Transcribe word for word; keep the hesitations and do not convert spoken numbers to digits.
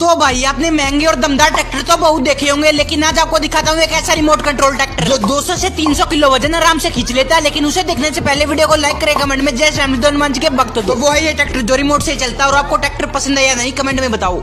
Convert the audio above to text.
तो भाई आपने महंगे और दमदार ट्रैक्टर तो बहुत देखे होंगे, लेकिन आज आपको दिखाता हूँ एक ऐसा रिमोट कंट्रोल ट्रैक्टर जो दो सौ से तीन सौ किलो वजन आराम से खींच लेता है। लेकिन उसे देखने से पहले वीडियो को लाइक करें, कमेंट में जय श्री हनुमान जी के भक्त। तो वो है ये ट्रैक्टर जो रिमोट से चलता है, और आपको ट्रैक्टर पसंद है या नहीं कमेंट में बताओ।